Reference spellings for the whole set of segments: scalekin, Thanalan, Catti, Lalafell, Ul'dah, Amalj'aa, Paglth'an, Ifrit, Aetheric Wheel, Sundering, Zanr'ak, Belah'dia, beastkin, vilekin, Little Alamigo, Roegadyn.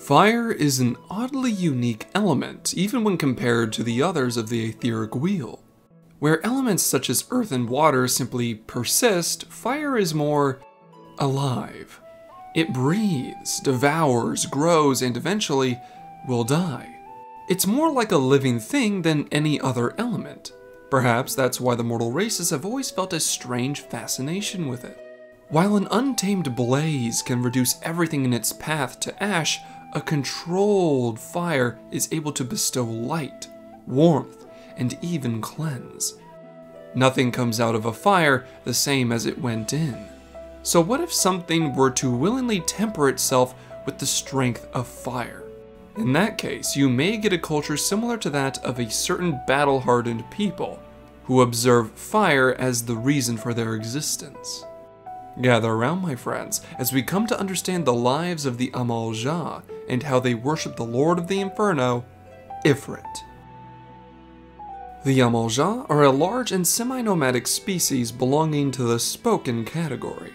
Fire is an oddly unique element, even when compared to the others of the Aetheric Wheel. Where elements such as earth and water simply persist, fire is more alive. It breathes, devours, grows, and eventually will die. It's more like a living thing than any other element. Perhaps that's why the mortal races have always felt a strange fascination with it. While an untamed blaze can reduce everything in its path to ash, a controlled fire is able to bestow light, warmth, and even cleanse. Nothing comes out of a fire the same as it went in. So what if something were to willingly temper itself with the strength of fire? In that case, you may get a culture similar to that of a certain battle-hardened people, who observe fire as the reason for their existence. Gather around, my friends, as we come to understand the lives of the Amalj'aa and how they worship the Lord of the Inferno, Ifrit. The Amalj'aa are a large and semi-nomadic species belonging to the spoken category.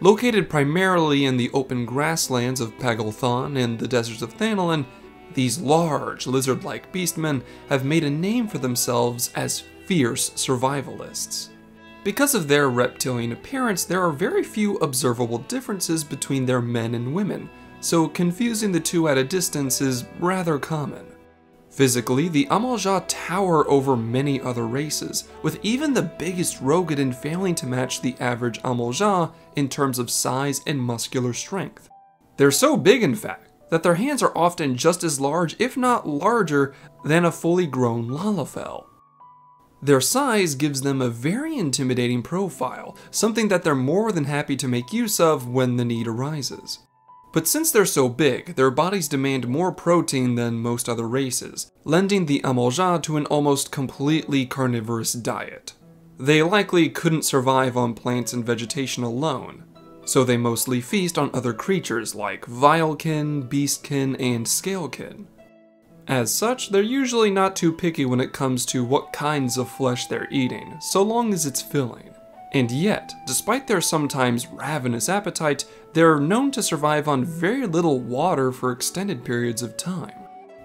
Located primarily in the open grasslands of Paglth'an and the deserts of Thanalan, these large, lizard-like beastmen have made a name for themselves as fierce survivalists. Because of their reptilian appearance, there are very few observable differences between their men and women, so confusing the two at a distance is rather common. Physically, the Amalj'aa tower over many other races, with even the biggest Roegadyn failing to match the average Amalj'aa in terms of size and muscular strength. They're so big, in fact, that their hands are often just as large, if not larger, than a fully grown Lalafell. Their size gives them a very intimidating profile, something that they're more than happy to make use of when the need arises. But since they're so big, their bodies demand more protein than most other races, lending the Amalj'aa to an almost completely carnivorous diet. They likely couldn't survive on plants and vegetation alone, so they mostly feast on other creatures like vilekin, beastkin, and scalekin. As such, they're usually not too picky when it comes to what kinds of flesh they're eating, so long as it's filling. And yet, despite their sometimes ravenous appetite, they're known to survive on very little water for extended periods of time.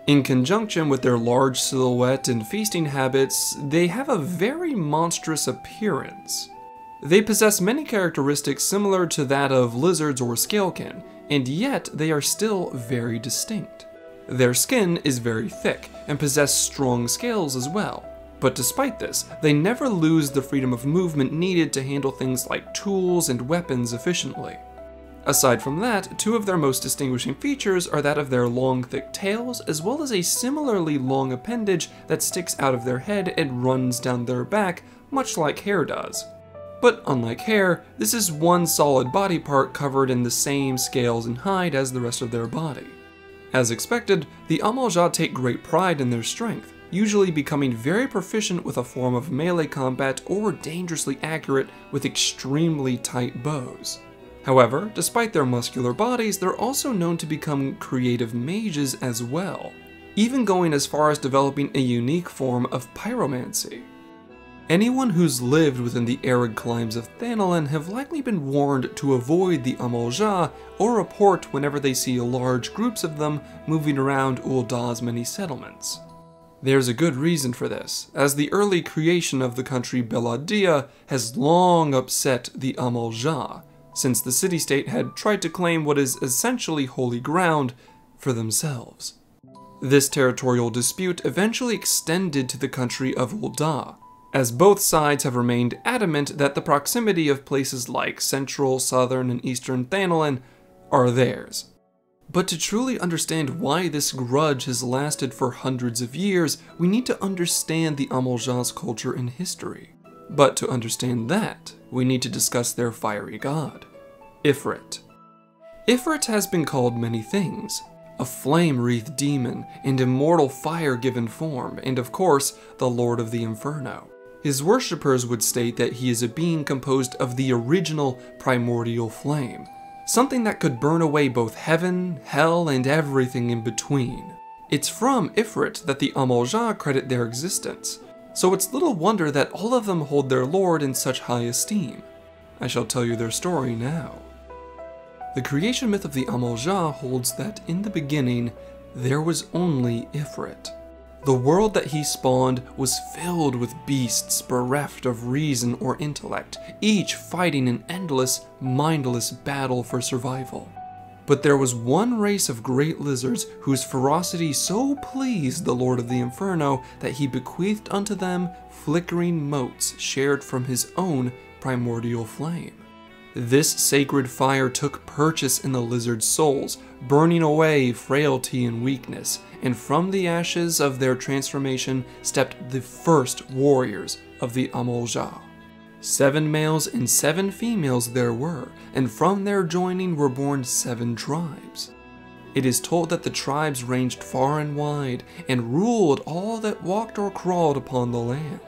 In conjunction with their large silhouette and feasting habits, they have a very monstrous appearance. They possess many characteristics similar to that of lizards or scalekin, and yet they are still very distinct. Their skin is very thick, and possess strong scales as well. But despite this, they never lose the freedom of movement needed to handle things like tools and weapons efficiently. Aside from that, two of their most distinguishing features are that of their long, thick tails, as well as a similarly long appendage that sticks out of their head and runs down their back, much like hair does. But unlike hair, this is one solid body part covered in the same scales and hide as the rest of their body. As expected, the Amalj'aa take great pride in their strength, usually becoming very proficient with a form of melee combat or dangerously accurate with extremely tight bows. However, despite their muscular bodies, they're also known to become creative mages as well, even going as far as developing a unique form of pyromancy. Anyone who's lived within the arid climes of Thanalan have likely been warned to avoid the Amalj'aa or report whenever they see large groups of them moving around Ul'dah's many settlements. There's a good reason for this, as the early creation of the country Belah'dia has long upset the Amalj'aa, since the city-state had tried to claim what is essentially holy ground for themselves. This territorial dispute eventually extended to the country of Ul'dah, as both sides have remained adamant that the proximity of places like central, southern, and eastern Thanalan are theirs. But to truly understand why this grudge has lasted for hundreds of years, we need to understand the Amalj'aa's culture and history. But to understand that, we need to discuss their fiery god, Ifrit. Ifrit has been called many things: a flame-wreathed demon, and immortal fire-given form, and of course, the Lord of the Inferno. His worshippers would state that he is a being composed of the original primordial flame, something that could burn away both heaven, hell, and everything in between. It's from Ifrit that the Amalj'aa credit their existence, so it's little wonder that all of them hold their lord in such high esteem. I shall tell you their story now. The creation myth of the Amalj'aa holds that in the beginning, there was only Ifrit. The world that he spawned was filled with beasts bereft of reason or intellect, each fighting an endless, mindless battle for survival. But there was one race of great lizards whose ferocity so pleased the Lord of the Inferno that he bequeathed unto them flickering motes shared from his own primordial flame. This sacred fire took purchase in the lizards' souls, burning away frailty and weakness, and from the ashes of their transformation stepped the first warriors of the Amalj'aa. 7 males and 7 females there were, and from their joining were born 7 tribes. It is told that the tribes ranged far and wide, and ruled all that walked or crawled upon the land.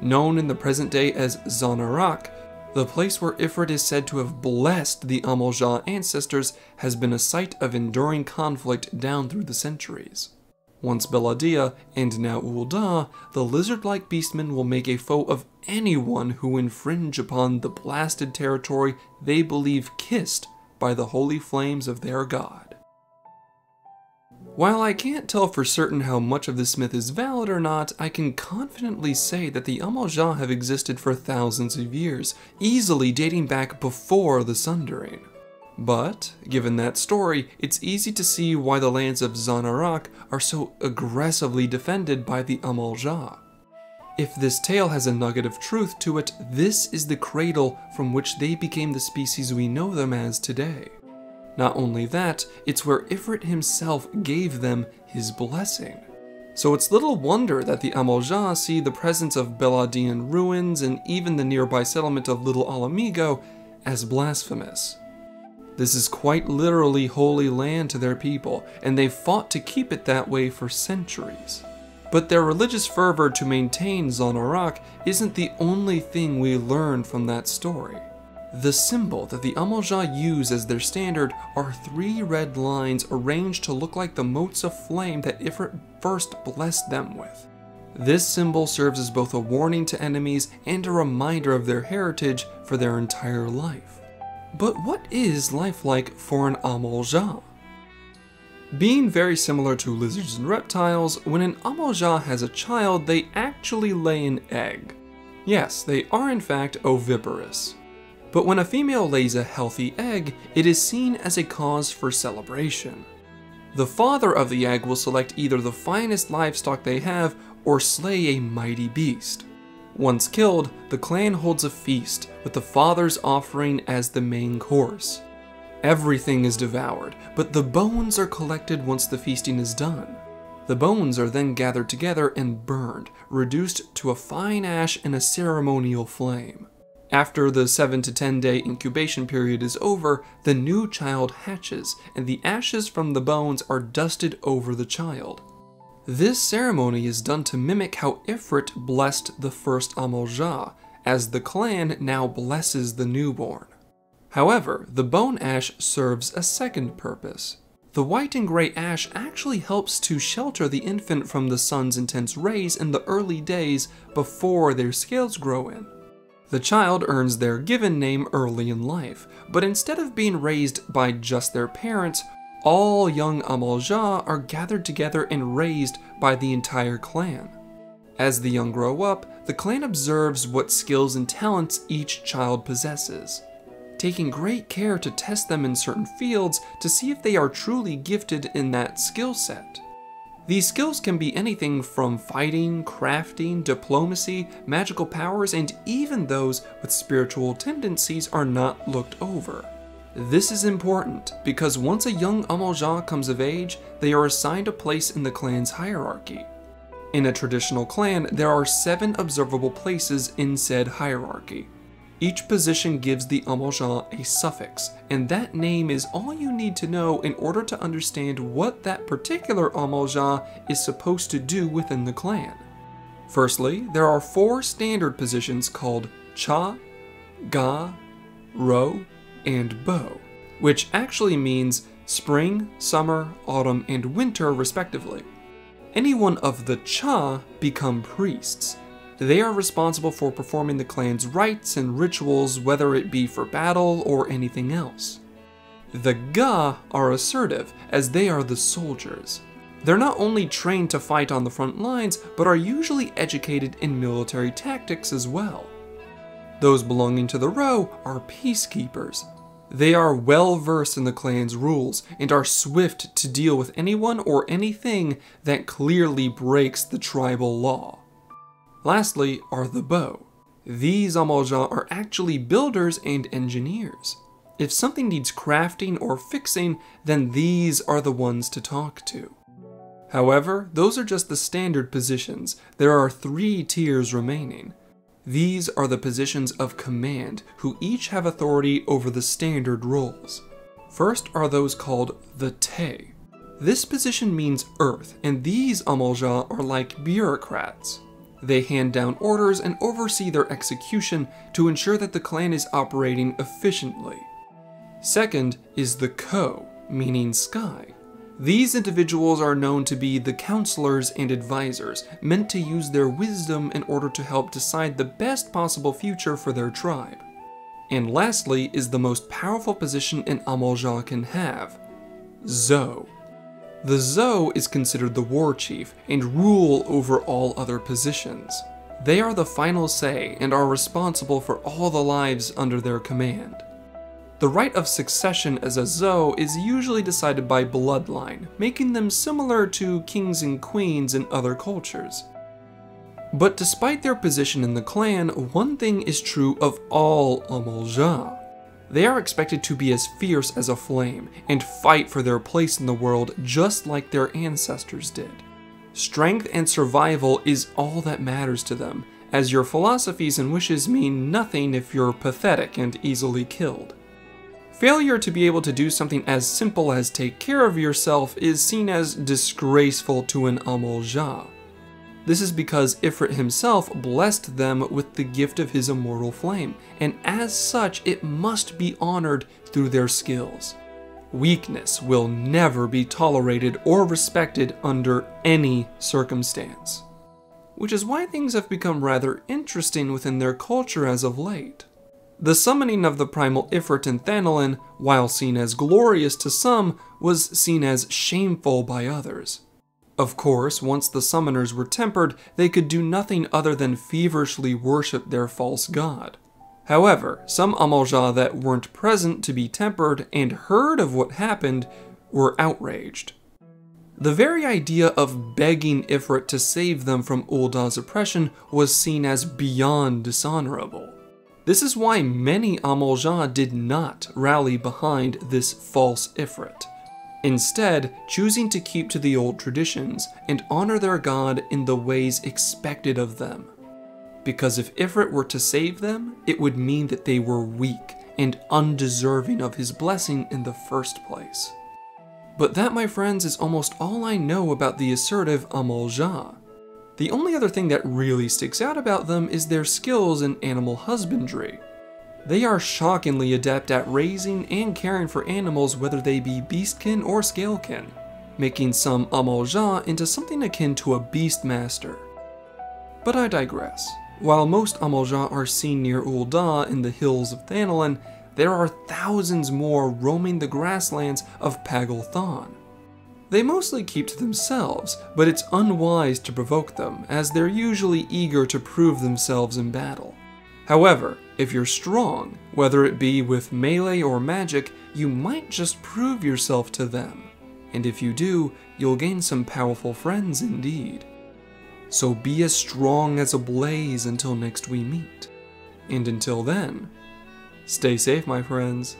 Known in the present day as Zanr'ak, the place where Ifrit is said to have blessed the Amalj'aa ancestors has been a site of enduring conflict down through the centuries. Once Belah'dia, and now Ul'dah, the lizard-like beastmen will make a foe of anyone who infringe upon the blasted territory they believe kissed by the holy flames of their god. While I can't tell for certain how much of this myth is valid or not, I can confidently say that the Amalj'aa have existed for thousands of years, easily dating back before the Sundering. But, given that story, it's easy to see why the lands of Zanr'ak are so aggressively defended by the Amalj'aa. If this tale has a nugget of truth to it, this is the cradle from which they became the species we know them as today. Not only that, it's where Ifrit himself gave them his blessing. So it's little wonder that the Amalj'aa see the presence of Belah'dian ruins and even the nearby settlement of Little Alamigo as blasphemous. This is quite literally holy land to their people, and they've fought to keep it that way for centuries. But their religious fervor to maintain Zanr'ak isn't the only thing we learn from that story. The symbol that the Amalj'aa use as their standard are 3 red lines arranged to look like the motes of flame that Ifrit first blessed them with. This symbol serves as both a warning to enemies and a reminder of their heritage for their entire life. But what is life like for an Amalj'aa? Being very similar to lizards and reptiles, when an Amalj'aa has a child, they actually lay an egg. Yes, they are in fact oviparous. But when a female lays a healthy egg, it is seen as a cause for celebration. The father of the egg will select either the finest livestock they have or slay a mighty beast. Once killed, the clan holds a feast, with the father's offering as the main course. Everything is devoured, but the bones are collected once the feasting is done. The bones are then gathered together and burned, reduced to a fine ash in a ceremonial flame. After the 7 to 10 day incubation period is over, the new child hatches, and the ashes from the bones are dusted over the child. This ceremony is done to mimic how Ifrit blessed the first Amalj'aa, as the clan now blesses the newborn. However, the bone ash serves a second purpose. The white and gray ash actually helps to shelter the infant from the sun's intense rays in the early days before their scales grow in. The child earns their given name early in life, but instead of being raised by just their parents, all young Amalj'aa are gathered together and raised by the entire clan. As the young grow up, the clan observes what skills and talents each child possesses, taking great care to test them in certain fields to see if they are truly gifted in that skill set. These skills can be anything from fighting, crafting, diplomacy, magical powers, and even those with spiritual tendencies are not looked over. This is important, because once a young Amalj'aa comes of age, they are assigned a place in the clan's hierarchy. In a traditional clan, there are 7 observable places in said hierarchy. Each position gives the Amalj'aa a suffix, and that name is all you need to know in order to understand what that particular Amalj'aa is supposed to do within the clan. Firstly, there are 4 standard positions called Cha, Ga, Ro, and Bo, which actually means spring, summer, autumn, and winter respectively. Anyone of the Cha become priests. They are responsible for performing the clan's rites and rituals, whether it be for battle or anything else. The Ga are assertive, as they are the soldiers. They're not only trained to fight on the front lines, but are usually educated in military tactics as well. Those belonging to the Roe are peacekeepers. They are well versed in the clan's rules, and are swift to deal with anyone or anything that clearly breaks the tribal law. Lastly are the Bow. These Amalj'aa are actually builders and engineers. If something needs crafting or fixing, then these are the ones to talk to. However, those are just the standard positions. There are 3 tiers remaining. These are the positions of command, who each have authority over the standard roles. First are those called the Te. This position means earth, and these Amalj'aa are like bureaucrats. They hand down orders and oversee their execution to ensure that the clan is operating efficiently. Second is the Ko, meaning sky. These individuals are known to be the counselors and advisors, meant to use their wisdom in order to help decide the best possible future for their tribe. And lastly is the most powerful position an Amalj'aa can have, Zo. The Zo is considered the war chief and rule over all other positions. They are the final say and are responsible for all the lives under their command. The right of succession as a Zo is usually decided by bloodline, making them similar to kings and queens in other cultures. But despite their position in the clan, one thing is true of all Amalj'aa. They are expected to be as fierce as a flame, and fight for their place in the world just like their ancestors did. Strength and survival is all that matters to them, as your philosophies and wishes mean nothing if you're pathetic and easily killed. Failure to be able to do something as simple as take care of yourself is seen as disgraceful to an Amalj'aa. This is because Ifrit himself blessed them with the gift of his immortal flame, and as such it must be honored through their skills. Weakness will never be tolerated or respected under any circumstance. Which is why things have become rather interesting within their culture as of late. The summoning of the primal Ifrit in Thanalan, while seen as glorious to some, was seen as shameful by others. Of course, once the summoners were tempered, they could do nothing other than feverishly worship their false god. However, some Amalj'aa that weren't present to be tempered and heard of what happened were outraged. The very idea of begging Ifrit to save them from Ul'dah's oppression was seen as beyond dishonorable. This is why many Amalj'aa did not rally behind this false Ifrit. Instead, choosing to keep to the old traditions and honor their god in the ways expected of them. Because if Ifrit were to save them, it would mean that they were weak and undeserving of his blessing in the first place. But that, my friends, is almost all I know about the assertive Amalj'aa. The only other thing that really sticks out about them is their skills in animal husbandry. They are shockingly adept at raising and caring for animals, whether they be beastkin or scalekin, making some Amalj'aa into something akin to a beastmaster. But I digress. While most Amalj'aa are seen near Ul'dah in the hills of Thanalan, there are thousands more roaming the grasslands of Paglth'an. They mostly keep to themselves, but it's unwise to provoke them, as they're usually eager to prove themselves in battle. However, if you're strong, whether it be with melee or magic, you might just prove yourself to them. And if you do, you'll gain some powerful friends indeed. So be as strong as a blaze until next we meet. And until then, stay safe, my friends.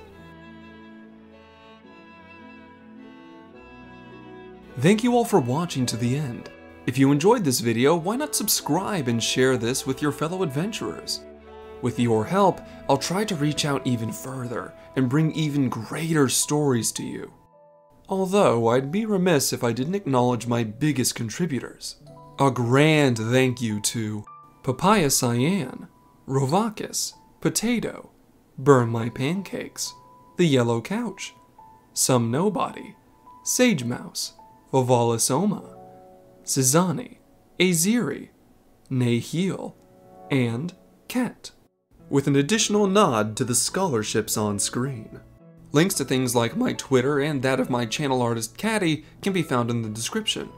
Thank you all for watching to the end. If you enjoyed this video, why not subscribe and share this with your fellow adventurers? With your help, I'll try to reach out even further and bring even greater stories to you. Although, I'd be remiss if I didn't acknowledge my biggest contributors. A grand thank you to Papaya Cyan, Rovakis, Potato, Burn My Pancakes, The Yellow Couch, Some Nobody, Sage Mouse, Vovala Soma, Cizani, Aziri, Naheel, and Cat, with an additional nod to the scholarships on screen. Links to things like my Twitter and that of my channel artist Catti can be found in the description.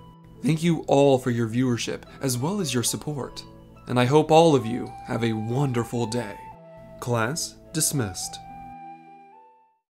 Thank you all for your viewership as well as your support, and I hope all of you have a wonderful day. Class dismissed.